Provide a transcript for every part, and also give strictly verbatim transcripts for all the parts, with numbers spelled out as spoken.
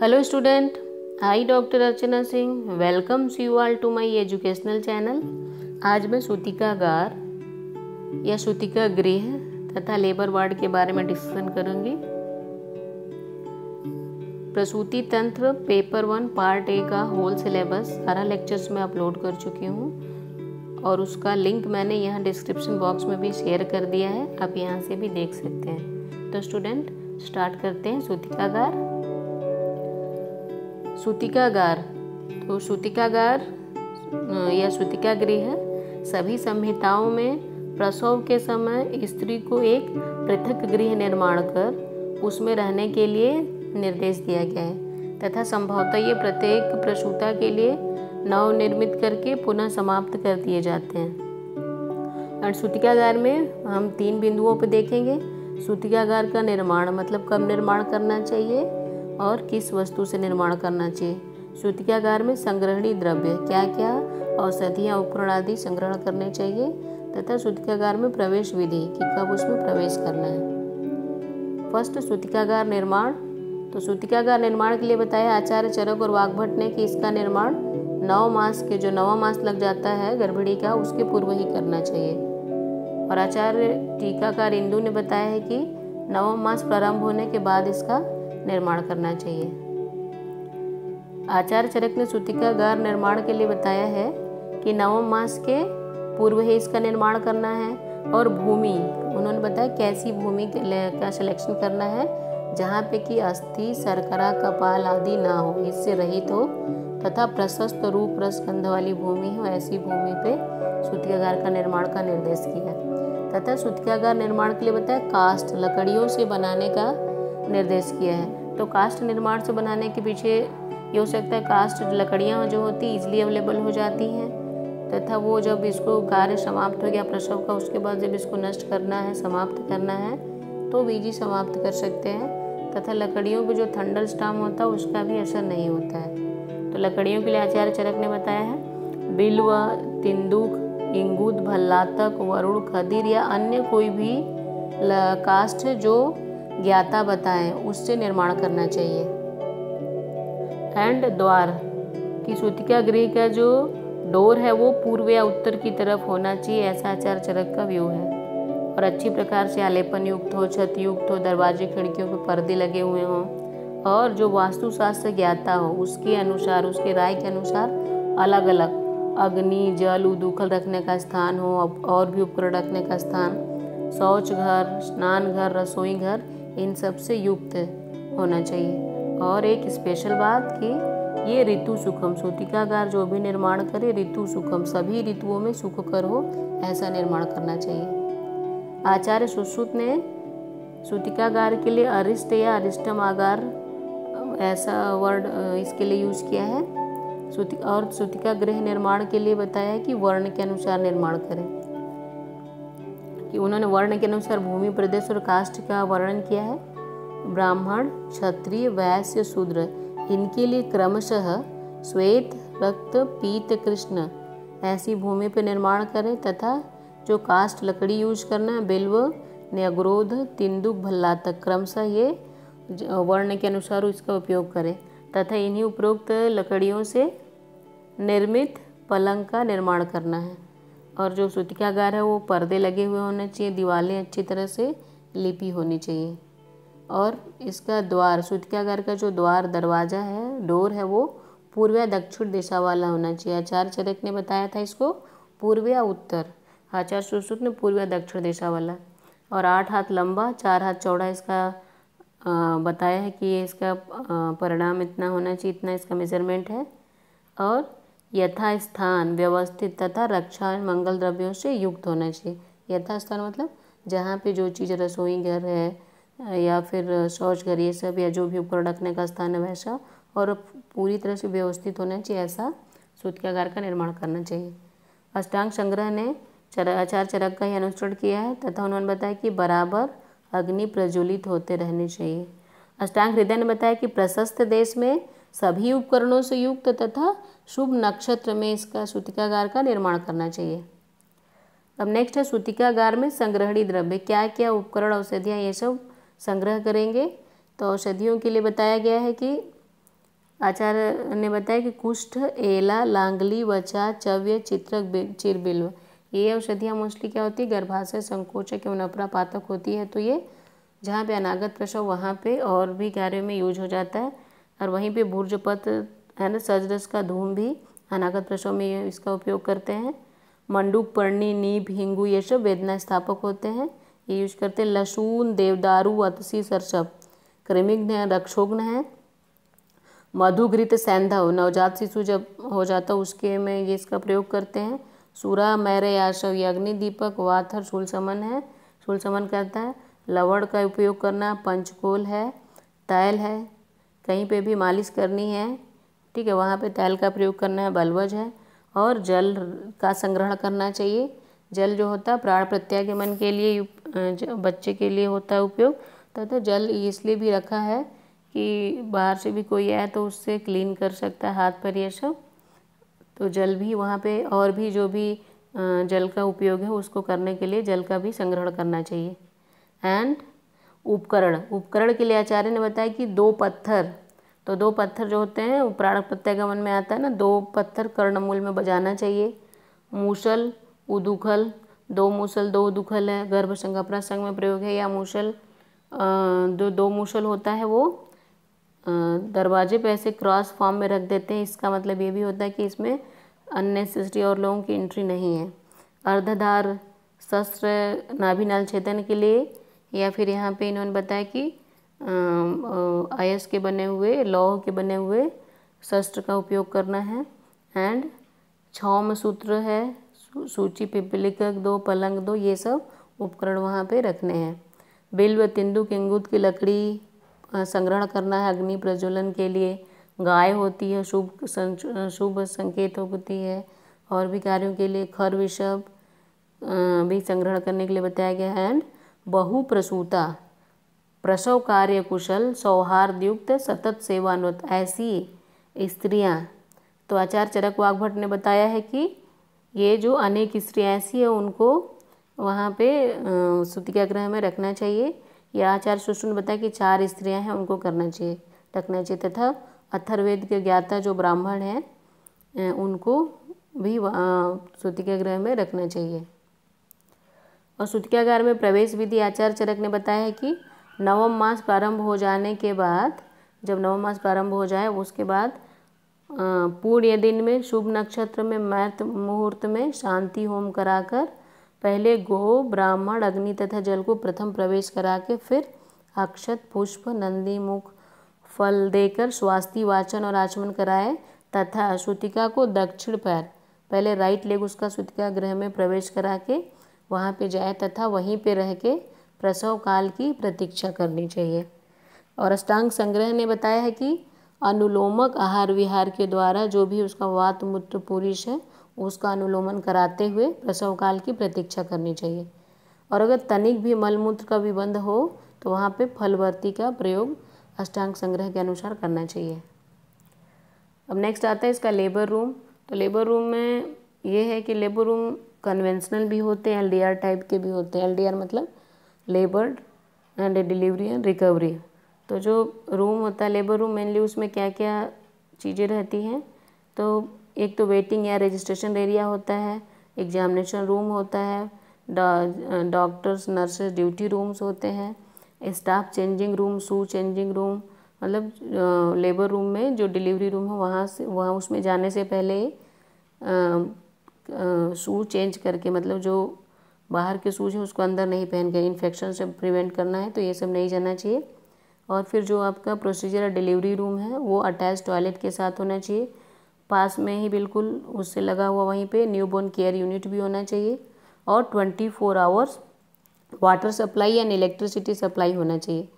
Hello student, I doctor Archana Singh, welcomes you all to my educational channel. आज मैं सूतिकागार या सूतिका गृह तथा लेबर वार्ड के बारे में डिस्कशन करूंगी। प्रसूति तंत्र पेपर वन पार्ट ए का होल सिलेबस सारा लेक्चर्स में अपलोड कर चुकी हूँ और उसका लिंक मैंने यहाँ डिस्क्रिप्शन बॉक्स में भी शेयर कर दिया है, आप यहाँ से भी देख सकते हैं। तो स्टूडेंट स्टार्ट करते हैं सूतिकागार। सूतिकागार तो सूतिकागार या सूतिका गृह है। सभी संहिताओं में प्रसव के समय स्त्री को एक पृथक गृह निर्माण कर उसमें रहने के लिए निर्देश दिया गया है तथा संभवतः ये प्रत्येक प्रसूता के लिए नवनिर्मित करके पुनः समाप्त कर दिए जाते हैं। और सूतिकागार में हम तीन बिंदुओं पर देखेंगे। सूतिकागार का निर्माण मतलब कब निर्माण करना चाहिए और किस वस्तु से निर्माण करना चाहिए। सूतिकागार में संग्रहणीय द्रव्य क्या क्या, औषधियाँ, उपकरण आदि संग्रहण करने चाहिए तथा सूतिकागार में प्रवेश विधि कि कब उसमें प्रवेश करना है। फर्स्ट सूतिकागार निर्माण। तो सूतिकागार निर्माण के लिए बताया आचार्य चरक और वाग्भट ने कि इसका निर्माण नौ मास के जो नवा मास लग जाता है गर्भिणी का उसके पूर्व ही करना चाहिए। और आचार्य टीकाकार इंदु ने बताया है कि नवम मास प्रारंभ होने के बाद इसका निर्माण करना चाहिए। आचार्य चरक ने सूतिकागार निर्माण के लिए बताया है कि नवम मास के पूर्व ही इसका निर्माण करना है। और भूमि उन्होंने बताया कैसी भूमि का सिलेक्शन करना है जहाँ पे कि अस्थि, सरकरा, कपाल आदि ना हो, इससे रहित हो तथा प्रशस्त रूप रस गंध वाली भूमि हो, ऐसी भूमि पे सूतिकागार का निर्माण का निर्देश किया। तथा सूतिकागार निर्माण के लिए बताया काष्ठ लकड़ियों से बनाने का निर्देश किया है। तो काष्ठ निर्माण से बनाने के पीछे ये हो सकता है काष्ठ लकड़ियाँ जो होती इजीली अवेलेबल हो जाती हैं तथा वो जब इसको कार्य समाप्त हो गया प्रसव का, उसके बाद जब इसको नष्ट करना है, समाप्त करना है तो बीजी समाप्त कर सकते हैं। तथा लकड़ियों पे जो थंडर स्टाम होता है उसका भी असर नहीं होता है। तो लकड़ियों के लिए आचार्य चरक ने बताया है बिल्वा, तिंदुक, इंगूद, भल्लातक, वरुण, खदीर या अन्य कोई भी काष्ठ जो ज्ञाता बताएं उससे निर्माण करना चाहिए। एंड द्वार की सूतिका गृह का जो डोर है वो पूर्व या उत्तर की तरफ होना चाहिए, ऐसा आचार्य चरक का व्यू है। और अच्छी प्रकार से आलेपन युक्त हो, छत युक्त हो, दरवाजे खिड़कियों पर पर्दे लगे हुए हों और जो वास्तुशास्त्र ज्ञाता हो उसके अनुसार, उसके राय के अनुसार अलग अलग अग्नि, जल, उदूखल रखने का स्थान हो और भी उपकरण रखने का स्थान, शौच घर, स्नान घर, रसोई घर, इन सब से युक्त होना चाहिए। और एक स्पेशल बात कि ये ऋतु सुखम, सूतिकागार जो भी निर्माण करे ऋतु सुखम, सभी ऋतुओं में सुखकर हो, ऐसा निर्माण करना चाहिए। आचार्य सुश्रुत ने सूतिकागार के लिए अरिष्ट या अरिष्टमागार ऐसा वर्ड इसके लिए यूज किया है। और सूतिका गृह निर्माण के लिए बताया कि वर्ण के अनुसार निर्माण करें, कि उन्होंने वर्ण के अनुसार भूमि, प्रदेश और काष्ठ का वर्णन किया है। ब्राह्मण, क्षत्रिय, वैश्य, शूद्र इनके लिए क्रमशः श्वेत, रक्त, पीत, कृष्ण ऐसी भूमि पर निर्माण करें। तथा जो काष्ठ लकड़ी यूज करना है बिल्व, न्यग्रोध, तिंदुक, भल्ला तक क्रमशः ये वर्ण के अनुसार इसका उपयोग करें। तथा इन्हीं उपरोक्त लकड़ियों से निर्मित पलंग का निर्माण करना है। और जो सूतिकागार है वो पर्दे लगे हुए होने चाहिए, दीवारें अच्छी तरह से लिपी होनी चाहिए। और इसका द्वार, सूतिकागार का जो द्वार दरवाज़ा है, डोर है, वो पूर्व या दक्षिण दिशा वाला होना चाहिए। आचार्य चरक ने बताया था इसको पूर्व या उत्तर, आचार्य सुश्रुत ने पूर्व या दक्षिण दिशा वाला। और आठ हाथ लंबा, चार हाथ चौड़ा इसका आ, बताया है कि इसका परिणाम इतना होना चाहिए, इतना इसका मेजरमेंट है। और यथा स्थान व्यवस्थित तथा रक्षा मंगल द्रव्यों से युक्त होना चाहिए। यथा स्थान मतलब जहाँ पे जो चीज़ रसोई घर है या फिर शौच घर, ये सब या जो भी उपकरण रखने का स्थान है वैसा, और पूरी तरह से व्यवस्थित होना चाहिए, ऐसा सूतिकागार का निर्माण करना चाहिए। अष्टांग संग्रह ने आचार्य चरक का ही अनुसरण किया है तथा उन्होंने बताया कि बराबर अग्नि प्रज्वलित होते रहने चाहिए। अष्टांग हृदय ने बताया कि प्रशस्त देश में सभी उपकरणों से युक्त तथा शुभ नक्षत्र में इसका सूतिकागार का निर्माण करना चाहिए। अब नेक्स्ट है सूतिकागार में संग्रहणीय द्रव्य क्या क्या, उपकरण, औषधियाँ, ये सब संग्रह करेंगे। तो औषधियों के लिए बताया गया है कि आचार्य ने बताया कि कुष्ठ, एला, लांगली, वचा, चव्य, चित्रक, चिरबिल्व, ये औषधियाँ मोस्टली क्या होती है, गर्भाशय संकोचक एवं अपरापातक होती है। तो ये जहाँ पे अनागत प्रसव वहाँ पे और भी कार्यों में यूज हो जाता है। और वहीं पे भूर्जपत है ना, सजरस का धूम भी अनागत प्रसव में इसका उपयोग करते हैं। मंडूक, पर्णी, नीब, हिंगू, ये सब वेदना स्थापक होते हैं, ये यूज करते हैं। लहसुन, देवदारू, अतसी, सरसव कृमिघ्न है, रक्षोघ्न है। मधुघृत सैंधव, नवजात शिशु जब हो जाता है उसके में ये इसका प्रयोग करते हैं। सूरा, मैरे, आशव, ये अग्निदीपक, वाथर, शूलसमन है, शूलसमन करता है। लवण का उपयोग करना, पंचकोल है, तैल है, कहीं पे भी मालिश करनी है, ठीक है, वहाँ पे तैल का प्रयोग करना है। बलवज है। और जल का संग्रहण करना चाहिए। जल जो होता है प्राण प्रत्यागमन के लिए, बच्चे के लिए होता है उपयोग। तथा जल इसलिए भी रखा है कि बाहर से भी कोई आए तो उससे क्लीन कर सकता है हाथ पर ये सब। तो जल भी वहाँ पे, और भी जो भी जल का उपयोग है उसको करने के लिए जल का भी संग्रहण करना चाहिए। एंड उपकरण, उपकरण के लिए आचार्य ने बताया कि दो पत्थर, तो दो पत्थर जो होते हैं प्राण प्रत्यागमन में आता है ना, दो पत्थर कर्णमूल में बजाना चाहिए। मूसल, उदुखल, दो मूसल, दो उदुखल है, गर्भसंग अपरासंग में प्रयोग है। या मूसल, जो दो मूसल होता है वो दरवाजे पे ऐसे क्रॉस फॉर्म में रख देते हैं। इसका मतलब ये भी होता है कि इसमें अननेसेसरी और लोगों की एंट्री नहीं है। अर्धधार शस्त्र, नाभिनाल छेदन के लिए, या फिर यहाँ पे इन्होंने बताया कि आयस के बने हुए, लौह के बने हुए शस्त्र का उपयोग करना है। एंड छौम सूत्र है, सूची, पिपलिकक दो, पलंग दो, ये सब उपकरण वहाँ पे रखने हैं। बिल्व, तिंदु, किंगुत की लकड़ी संग्रहण करना है अग्नि प्रज्वलन के लिए। गाय होती है, शुभ शुभ संकेत होती है। और भी कार्यों के लिए खर, विषभ भी संग्रहण करने के लिए बताया गया है। एंड बहु प्रसूता, प्रसव कार्य कुशल, सौहार्दयुक्त, सतत सेवानुत, ऐसी स्त्रियाँ। तो आचार्य चरक वाग्भट ने बताया है कि ये जो अनेक स्त्रियाँ ऐसी है उनको वहाँ पे सूतिकाग्रह में रखना चाहिए। यह आचार्य सुश्रुत ने बताया कि चार स्त्रियां हैं उनको करना चाहिए, रखना चाहिए। तथा अथर्ववेद के ज्ञाता जो ब्राह्मण हैं उनको भी सूतिकाग्रह में रखना चाहिए। और सूतिकागार में प्रवेश विधि आचार्य चरक ने बताया है कि नवम मास प्रारंभ हो जाने के बाद, जब नवम मास प्रारंभ हो जाए उसके बाद पूर्ण दिन में, शुभ नक्षत्र में, मैत मुहूर्त में शांति होम कराकर पहले गो, ब्राह्मण, अग्नि तथा जल को प्रथम प्रवेश करा के फिर अक्षत, पुष्प, नंदी मुख, फल देकर स्वास्थ्य वाचन और आचमन कराए। तथा सूतिका को दक्षिण पैर, पहले राइट लेग उसका सूतिका गृह में प्रवेश करा के वहाँ पे जाए तथा वहीं पे रह के प्रसव काल की प्रतीक्षा करनी चाहिए। और अष्टांग संग्रह ने बताया है कि अनुलोमक आहार विहार के द्वारा जो भी उसका वात, मूत्र, पुरुष है उसका अनुलोमन कराते हुए प्रसव काल की प्रतीक्षा करनी चाहिए। और अगर तनिक भी मलमूत्र का विबंध हो तो वहाँ पे फलवर्ती का प्रयोग अष्टांग संग्रह के अनुसार करना चाहिए। अब नेक्स्ट आता है इसका लेबर रूम। तो लेबर रूम में ये है कि लेबर रूम कन्वेंशनल भी होते हैं, एलडीआर टाइप के भी होते हैं। एलडीआर मतलब labour and delivery and recovery. तो जो रूम होता है लेबर रूम, मेनली उसमें क्या क्या चीज़ें रहती हैं, तो एक तो वेटिंग या रजिस्ट्रेशन एरिया होता है, एग्जामिनेशन रूम होता है, डॉक्टर्स, नर्सेस, ड्यूटी रूम्स होते हैं, staff changing room, shoe changing room. मतलब लेबर रूम में जो डिलीवरी रूम है वहाँ से वहाँ उसमें जाने से पहले शू चेंज करके, मतलब जो बाहर के शूज है उसको अंदर नहीं पहन के, इन्फेक्शन से प्रिवेंट करना है तो ये सब नहीं जाना चाहिए। और फिर जो आपका प्रोसीजर डिलीवरी रूम है वो अटैच टॉयलेट के साथ होना चाहिए, पास में ही बिल्कुल उससे लगा हुआ वहीं पे न्यूबॉर्न केयर यूनिट भी होना चाहिए। और twenty four hours water supply and electricity supply होना चाहिए।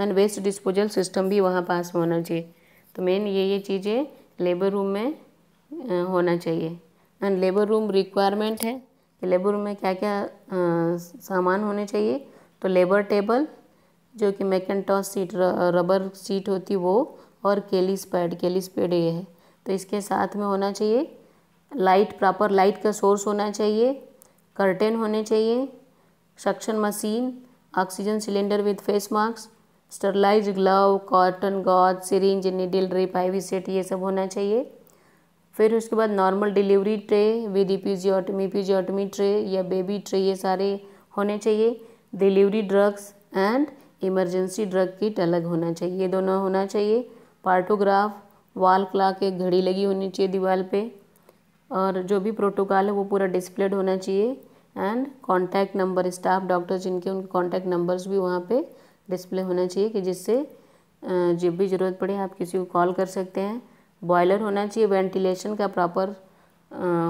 एंड वेस्ट डिस्पोजल सिस्टम भी वहाँ पास में होना चाहिए। तो मेन ये ये चीज़ें लेबर रूम में होना चाहिए। एंड लेबर रूम रिक्वायरमेंट है कि लेबर रूम में क्या क्या सामान होने चाहिए। तो लेबर टेबल जो कि मैकइंटॉश सीट, रबर सीट होती वो, और केलिस पैड, केलिस पैड ये है तो इसके साथ में होना चाहिए। लाइट, प्रॉपर लाइट का सोर्स होना चाहिए। कर्टेन होने चाहिए। Suction machine, oxygen cylinder with face mask, sterilise glove, cotton gauze, syringe, needle drip, IV set, ये सब होना चाहिए। फिर उसके बाद normal delivery tray with episiotomy, episiotomy tray या बेबी ट्रे, ये सारे होने चाहिए। Delivery drugs and emergency drug kit अलग होना चाहिए, ये दोनों होना चाहिए। पार्टोग्राफ, वॉल क्लॉक, एक घड़ी लगी होनी चाहिए दीवार पे, और जो भी प्रोटोकॉल है वो पूरा डिस्प्लेड होना चाहिए। And contact number, staff doctor जिनके उनके कॉन्टैक्ट नंबर्स भी वहाँ पे डिस्प्ले होना चाहिए कि जिससे जब भी ज़रूरत पड़े आप किसी को कॉल कर सकते हैं। बॉयलर होना चाहिए, वेंटिलेशन का प्रॉपर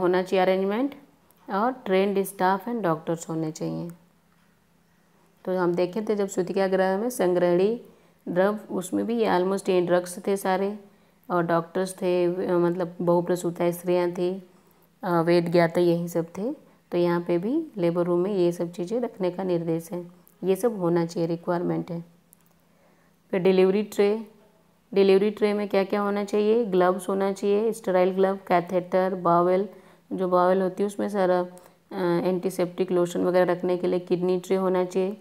होना चाहिए अरेंजमेंट, और ट्रेंड स्टाफ एंड डॉक्टर्स होने चाहिए। तो हम देखे थे जब सूतिकागृह में संग्रहणी द्रव, उसमें भी ऑलमोस्ट ये ड्रग्स थे सारे, और डॉक्टर्स थे, मतलब बहुप्रसूता स्त्रियाँ थी, वेद ज्ञाता, यही सब थे। तो यहाँ पे भी लेबर रूम में ये सब चीज़ें रखने का निर्देश है, ये सब होना चाहिए, रिक्वायरमेंट है। फिर डिलीवरी ट्रे, डिलीवरी ट्रे में क्या क्या होना चाहिए? ग्लव्स होना चाहिए, स्टेराइल ग्लव, कैथेटर, बावेल, जो बावेल होती है उसमें सारा एंटीसेप्टिक लोशन वगैरह रखने के लिए। किडनी ट्रे होना चाहिए,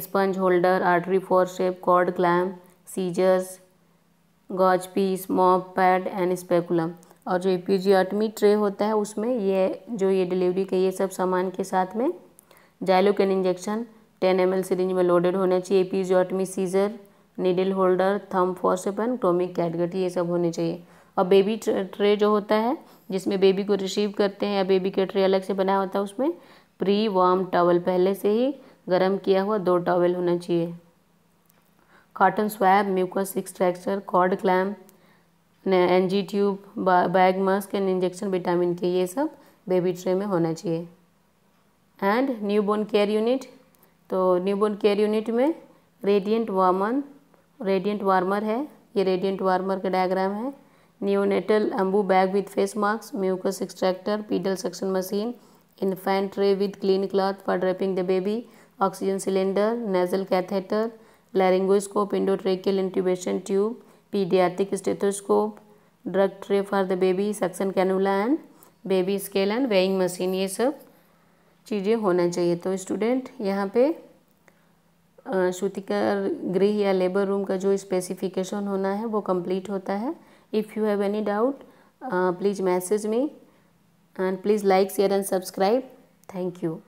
sponge holder, artery forcep, cord clamp, scissors, gauze piece, mop pad and speculum. और जो एपिजियोटमी ट्रे होता है उसमें ये जो ये डिलीवरी के ये सब सामान के साथ में xylocaine injection ten M L syringe में लोडेड होना चाहिए, episiotomy scissor, needle holder, thumb forcep and chromic catgut, ये सब होने चाहिए। और बेबी ट्रे जो होता है जिसमें बेबी को रिसीव करते हैं, या बेबी के ट्रे अलग से बनाया होता है, उसमें प्री वार्म टॉवल, पहले से ही गर्म किया हुआ दो टॉवल होना चाहिए। Cotton swab, mucus extractor, cord clamp, N G tube, bag mask and injection vitamin K, ये सब बेबी ट्रे में होना चाहिए। एंड न्यूबॉर्न केयर यूनिट, तो न्यूबॉर्न केयर यूनिट में रेडिएंट वार्मर रेडिएंट वार्मर है, ये रेडिएंट वार्मर का डायग्राम है। Neonatal ambu bag with face mask, mucus extractor, pedal suction machine, infant tray with clean cloth for draping the baby, oxygen cylinder, nasal catheter, laryngoscope, endotracheal intubation tube, paediatric stethoscope, drug tray for the baby, suction cannula and baby scale and weighing machine, ये सब चीज़ें होना चाहिए। तो student यहाँ पे सूतिकागार गृह या लेबर रूम का जो स्पेसिफिकेशन होना है वो कंप्लीट होता है। If you have any doubt please message me and please like share and subscribe. Thank you.